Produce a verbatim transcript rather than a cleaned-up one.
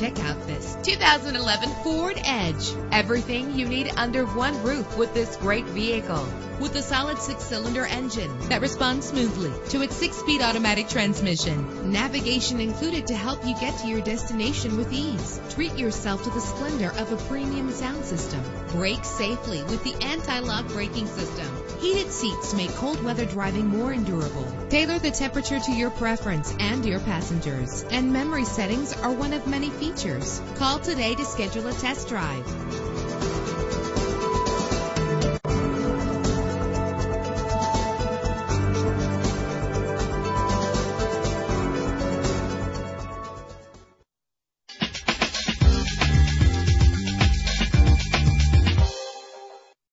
Check out this two thousand eleven Ford Edge. Everything you need under one roof with this great vehicle. With a solid six-cylinder engine that responds smoothly to its six-speed automatic transmission. Navigation included to help you get to your destination with ease. Treat yourself to the splendor of a premium sound system. Brake safely with the anti-lock braking system. Heated seats make cold weather driving more endurable. Tailor the temperature to your preference and your passengers. And memory settings are one of many features. Call today to schedule a test drive.